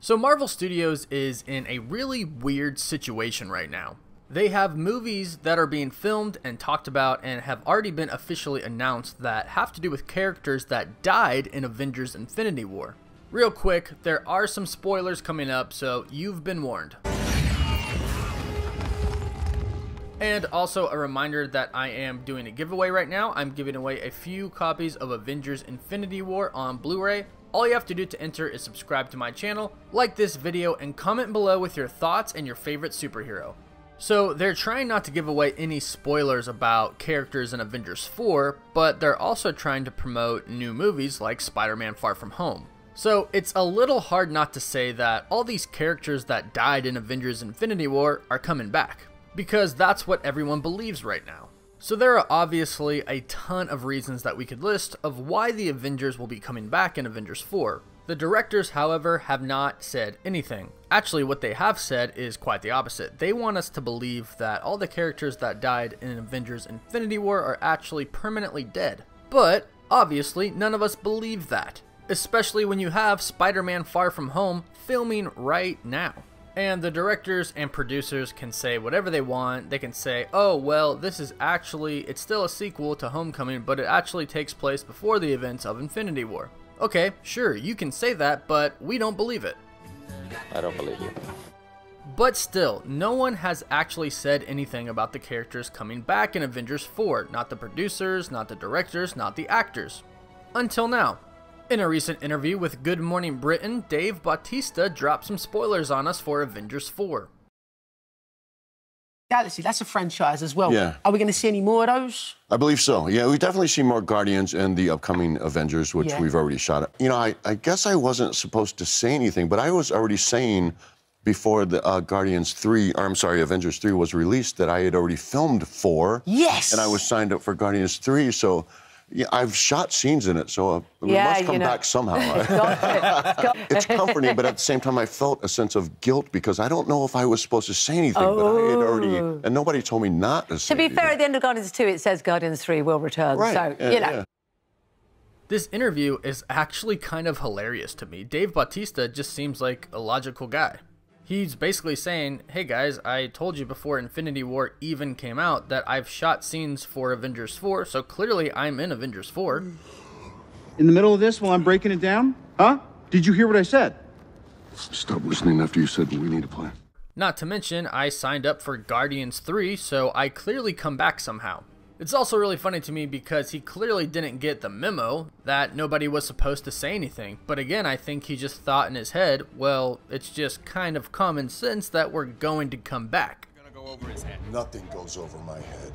So Marvel Studios is in a really weird situation right now. They have movies that are being filmed and talked about and have already been officially announced that have to do with characters that died in Avengers Infinity War. Real quick, there are some spoilers coming up, so you've been warned. And also a reminder that I am doing a giveaway right now. I'm giving away a few copies of Avengers Infinity War on Blu-ray. All you have to do to enter is subscribe to my channel, like this video, and comment below with your thoughts and your favorite superhero. So they're trying not to give away any spoilers about characters in Avengers 4, but they're also trying to promote new movies like Spider-Man Far From Home. So it's a little hard not to say that all these characters that died in Avengers Infinity War are coming back, because that's what everyone believes right now. So there are obviously a ton of reasons that we could list of why the Avengers will be coming back in Avengers 4. The directors, however, have not said anything. Actually, what they have said is quite the opposite. They want us to believe that all the characters that died in Avengers Infinity War are actually permanently dead. But, obviously, none of us believe that. Especially when you have Spider-Man Far From Home filming right now. And the directors and producers can say whatever they want. They can say, oh, well, this is actually, it's still a sequel to Homecoming, but it actually takes place before the events of Infinity War. Okay, sure, you can say that, but we don't believe it. I don't believe you. But still, no one has actually said anything about the characters coming back in Avengers 4. Not the producers, not the directors, not the actors. Until now. In a recent interview with Good Morning Britain, Dave Bautista dropped some spoilers on us for Avengers 4. Galaxy, that's a franchise as well. Yeah. Are we going to see any more of those? I believe so. Yeah, we definitely see more Guardians and the upcoming Avengers, which we've already shot up. You know, I guess I wasn't supposed to say anything, but I was already saying before the Avengers 3 was released that I had already filmed 4. Yes! And I was signed up for Guardians 3, so... Yeah, I've shot scenes in it, so we must come back somehow. It's comforting, but at the same time, I felt a sense of guilt because I don't know if I was supposed to say anything, but I had already, and nobody told me not to say anything. To be fair, at the end of Guardians 2, it says Guardians 3 will return, so, you know. This interview is actually kind of hilarious to me. Dave Bautista just seems like a logical guy. He's basically saying, hey guys, I told you before Infinity War even came out that I've shot scenes for Avengers 4, so clearly I'm in Avengers 4. In the middle of this while I'm breaking it down? Huh? Did you hear what I said? Stop listening after you said we need a plan. Not to mention, I signed up for Guardians 3, so I clearly come back somehow. It's also really funny to me because he clearly didn't get the memo that nobody was supposed to say anything. But again, I think he just thought in his head, well, it's just kind of common sense that we're going to come back. Go over his head. Nothing goes over my head.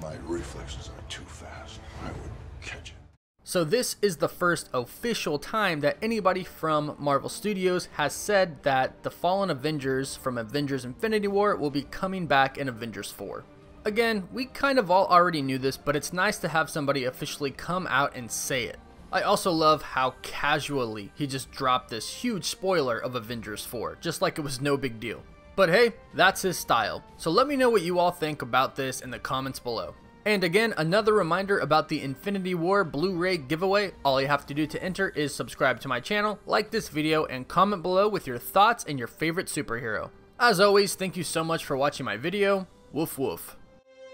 My reflexes are too fast. I would catch it. So this is the first official time that anybody from Marvel Studios has said that the fallen Avengers from Avengers Infinity War will be coming back in Avengers 4. Again, we kind of all already knew this, but it's nice to have somebody officially come out and say it. I also love how casually he just dropped this huge spoiler of Avengers 4, just like it was no big deal. But hey, that's his style. So let me know what you all think about this in the comments below. And again, another reminder about the Infinity War Blu-ray giveaway. All you have to do to enter is subscribe to my channel, like this video, and comment below with your thoughts and your favorite superhero. As always, thank you so much for watching my video. Woof woof.